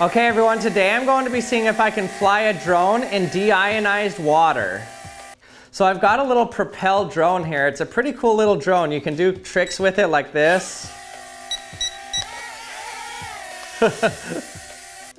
Okay everyone, today I'm going to be seeing if I can fly a drone in deionized water. So I've got a little Propel drone here. It's a pretty cool little drone. You can do tricks with it like this.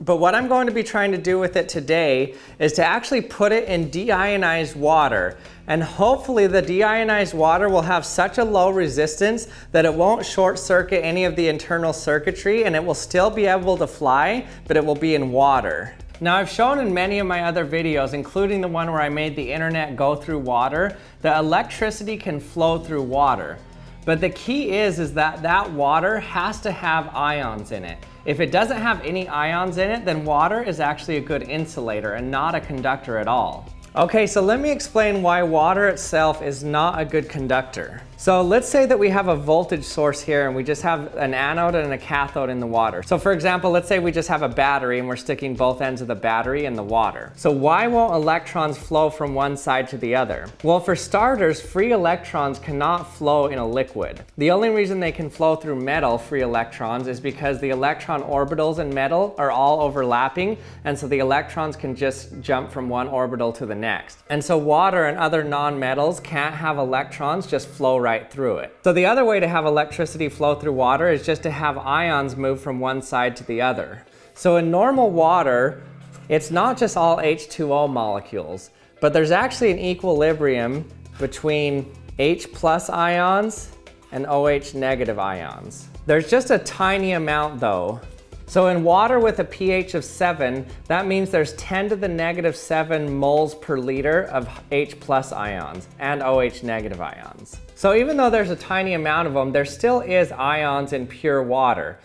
But what I'm going to be trying to do with it today is to actually put it in deionized water. And hopefully the deionized water will have such a low resistance that it won't short circuit any of the internal circuitry and it will still be able to fly, but it will be in water. Now I've shown in many of my other videos, including the one where I made the internet go through water, that electricity can flow through water. But the key is that water has to have ions in it. If it doesn't have any ions in it, then water is actually a good insulator and not a conductor at all. Okay, so let me explain why water itself is not a good conductor. So let's say that we have a voltage source here and we just have an anode and a cathode in the water. So for example, let's say we just have a battery and we're sticking both ends of the battery in the water. So why won't electrons flow from one side to the other? Well, for starters, free electrons cannot flow in a liquid. The only reason they can flow through metal, free electrons, is because the electron orbitals in metal are all overlapping, and so the electrons can just jump from one orbital to the next. And so water and other non-metals can't have electrons just flow right through it. So the other way to have electricity flow through water is just to have ions move from one side to the other. So in normal water, it's not just all H2O molecules, but there's actually an equilibrium between H plus ions and OH negative ions. There's just a tiny amount though. So in water with a pH of 7, that means there's 10 to the negative 7 moles per liter of H plus ions and OH negative ions. So even though there's a tiny amount of them, there still is ions in pure water.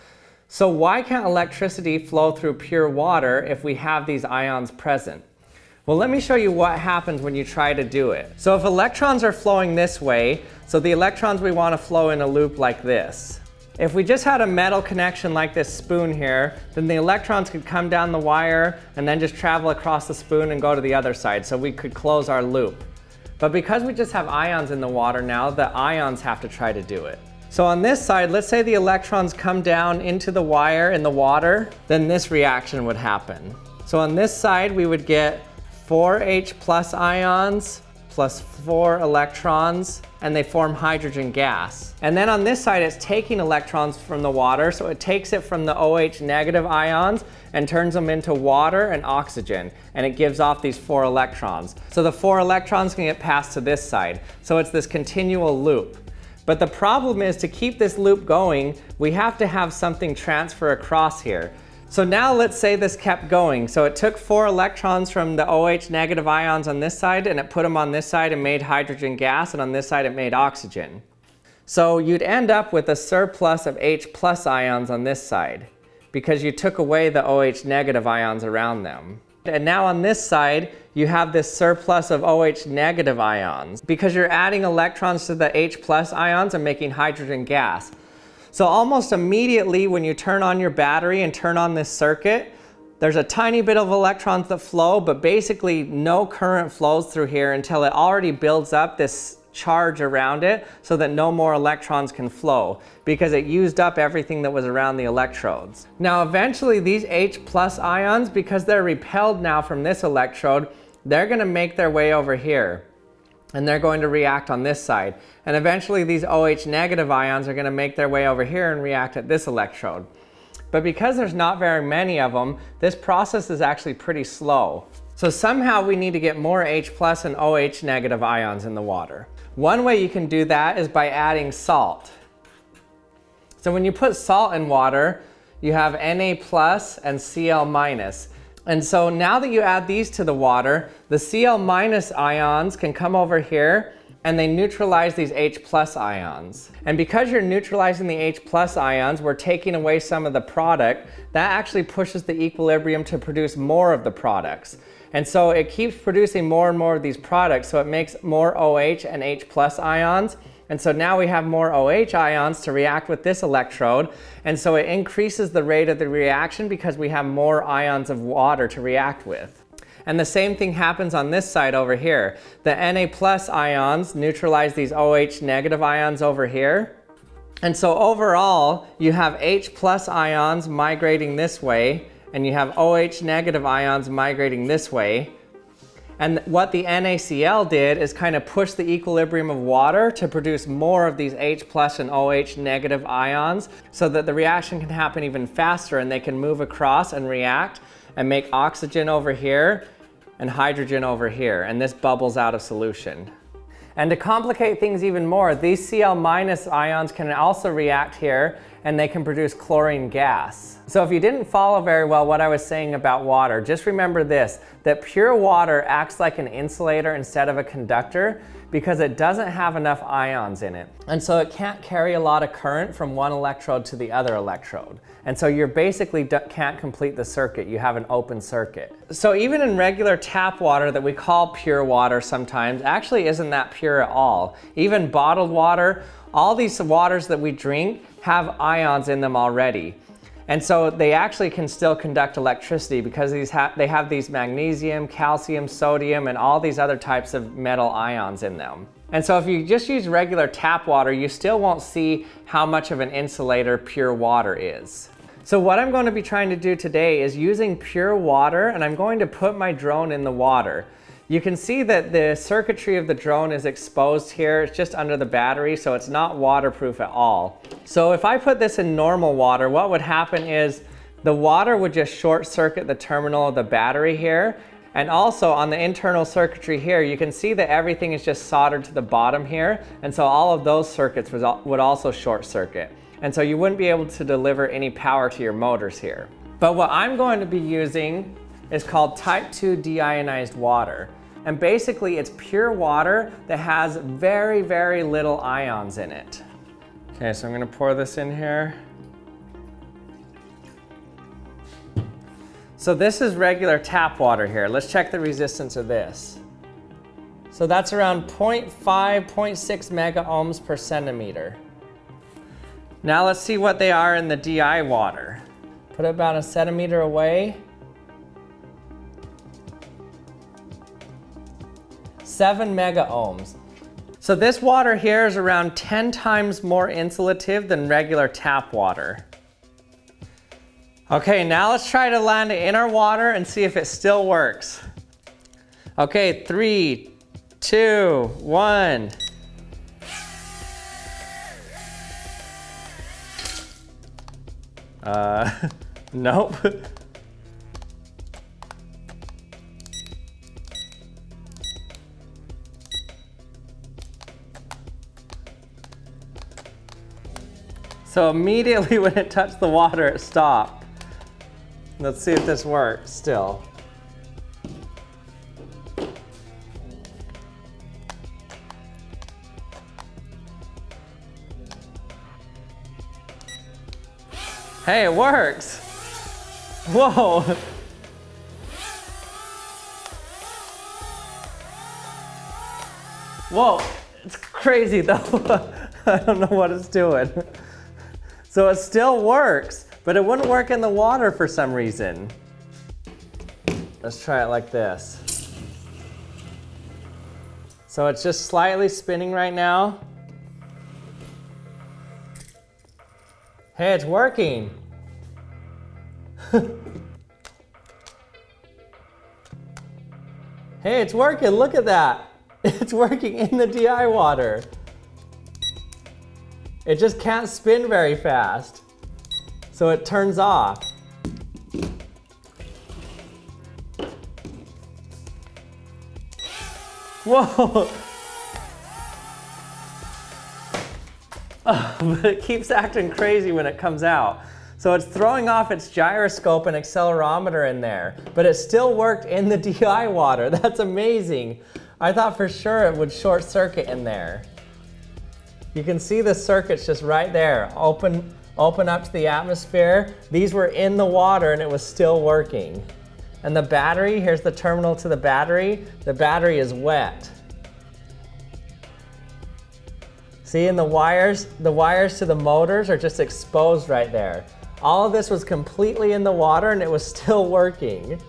So why can't electricity flow through pure water if we have these ions present? Well, let me show you what happens when you try to do it. So if electrons are flowing this way, so the electrons we want to flow in a loop like this. If we just had a metal connection like this spoon here, then the electrons could come down the wire and then just travel across the spoon and go to the other side, so we could close our loop. But because we just have ions in the water now, the ions have to try to do it. So on this side, let's say the electrons come down into the wire in the water, then this reaction would happen. So on this side, we would get 4H plus ions plus 4 electrons, and they form hydrogen gas. And then on this side, it's taking electrons from the water, so it takes it from the OH negative ions and turns them into water and oxygen, and it gives off these 4 electrons. So the 4 electrons can get passed to this side. So it's this continual loop. But the problem is, to keep this loop going, we have to have something transfer across here. So now let's say this kept going. So it took 4 electrons from the OH negative ions on this side and it put them on this side and made hydrogen gas, and on this side it made oxygen. So you'd end up with a surplus of H plus ions on this side because you took away the OH negative ions around them. And now on this side, you have this surplus of OH negative ions because you're adding electrons to the H plus ions and making hydrogen gas. So almost immediately when you turn on your battery and turn on this circuit, there's a tiny bit of electrons that flow, but basically no current flows through here until it already builds up this charge around it so that no more electrons can flow because it used up everything that was around the electrodes. Now eventually these H plus ions, because they're repelled now from this electrode, they're going to make their way over here. And they're going to react on this side. And eventually these OH negative ions are going to make their way over here and react at this electrode. But because there's not very many of them, this process is actually pretty slow. So somehow we need to get more H plus and OH negative ions in the water. One way you can do that is by adding salt. So when you put salt in water, you have Na plus and Cl minus. And so now that you add these to the water, the Cl minus ions can come over here and they neutralize these H plus ions. And because you're neutralizing the H plus ions, we're taking away some of the product. That actually pushes the equilibrium to produce more of the products. And so it keeps producing more and more of these products, so it makes more OH and H plus ions. And so now we have more OH ions to react with this electrode. And so it increases the rate of the reaction because we have more ions of water to react with. And the same thing happens on this side over here. The Na plus ions neutralize these OH negative ions over here. And so overall, you have H plus ions migrating this way and you have OH negative ions migrating this way. And what the NaCl did is kind of push the equilibrium of water to produce more of these H plus and OH negative ions so that the reaction can happen even faster and they can move across and react and make oxygen over here and hydrogen over here. And this bubbles out of solution. And to complicate things even more, these Cl- ions can also react here and they can produce chlorine gas. So if you didn't follow very well what I was saying about water, just remember this, that pure water acts like an insulator instead of a conductor because it doesn't have enough ions in it. And so it can't carry a lot of current from one electrode to the other electrode. And so you basically can't complete the circuit. You have an open circuit. So even in regular tap water that we call pure water sometimes actually isn't that pure at all. Even bottled water, all these waters that we drink have ions in them already. And so they actually can still conduct electricity because they have these magnesium, calcium, sodium, and all these other types of metal ions in them. And so if you just use regular tap water, you still won't see how much of an insulator pure water is. So what I'm going to be trying to do today is using pure water, and I'm going to put my drone in the water. You can see that the circuitry of the drone is exposed here. It's just under the battery, so it's not waterproof at all. So if I put this in normal water, what would happen is the water would just short circuit the terminal of the battery here. And also on the internal circuitry here, you can see that everything is just soldered to the bottom here. And so all of those circuits would also short circuit. And so you wouldn't be able to deliver any power to your motors here. But what I'm going to be using is called type 2 deionized water. And basically it's pure water that has very, very little ions in it. Okay, so I'm gonna pour this in here. So this is regular tap water here. Let's check the resistance of this. So that's around 0.5, 0.6 mega ohms per centimeter. Now let's see what they are in the DI water. Put it about a centimeter away. 7 mega ohms. So this water here is around 10 times more insulative than regular tap water. Okay, now let's try to land it in our water and see if it still works. Okay, 3, 2, 1. Nope. So immediately when it touched the water, it stopped. Let's see if this works still. Hey, it works. Whoa. Whoa, it's crazy though. I don't know what it's doing. So it still works, but it wouldn't work in the water for some reason. Let's try it like this. So it's just slightly spinning right now. Hey, it's working. Hey, it's working, look at that. It's working in the DI water. It just can't spin very fast, so it turns off. Whoa! Oh, but it keeps acting crazy when it comes out. So it's throwing off its gyroscope and accelerometer in there, but it still worked in the DI water. That's amazing. I thought for sure it would short circuit in there. You can see the circuits just right there, open up to the atmosphere. These were in the water and it was still working. And the battery, here's the terminal to the battery is wet. See, and the wires to the motors are just exposed right there. All of this was completely in the water and it was still working.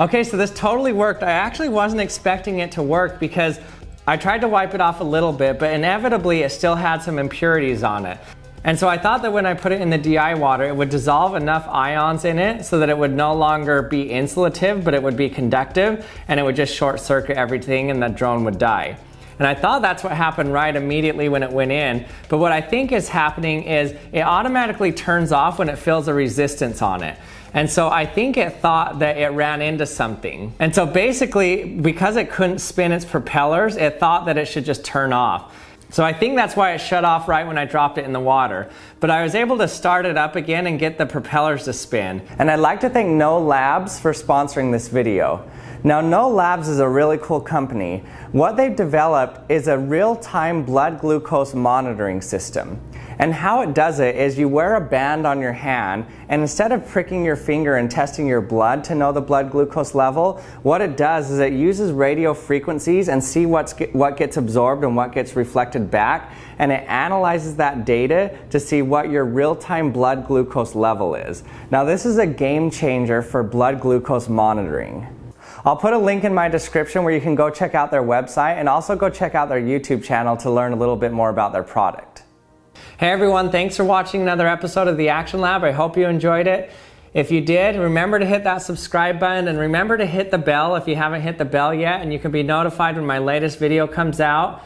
Okay, so this totally worked. I actually wasn't expecting it to work because I tried to wipe it off a little bit, but inevitably it still had some impurities on it. And so I thought that when I put it in the DI water, it would dissolve enough ions in it so that it would no longer be insulative, but it would be conductive, and it would just short circuit everything and the drone would die. And I thought that's what happened right immediately when it went in. But what I think is happening is it automatically turns off when it feels a resistance on it. And so I think it thought that it ran into something. And so basically, because it couldn't spin its propellers, it thought that it should just turn off. So I think that's why it shut off right when I dropped it in the water. But I was able to start it up again and get the propellers to spin. And I'd like to thank Know Labs for sponsoring this video. Now, Know Labs is a really cool company. What they've developed is a real-time blood glucose monitoring system. And how it does it is you wear a band on your hand, and instead of pricking your finger and testing your blood to know the blood glucose level, what it does is it uses radio frequencies and see what gets absorbed and what gets reflected back, and it analyzes that data to see what your real-time blood glucose level is. Now, this is a game changer for blood glucose monitoring. I'll put a link in my description where you can go check out their website, and also go check out their YouTube channel to learn a little bit more about their product. Hey everyone, thanks for watching another episode of The Action Lab. I hope you enjoyed it. If you did, remember to hit that subscribe button, and remember to hit the bell if you haven't hit the bell yet, and you can be notified when my latest video comes out.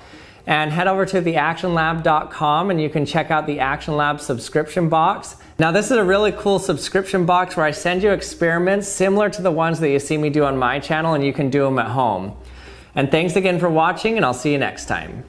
And head over to theactionlab.com and you can check out the Action Lab subscription box. Now, this is a really cool subscription box where I send you experiments similar to the ones that you see me do on my channel, and you can do them at home. And thanks again for watching, and I'll see you next time.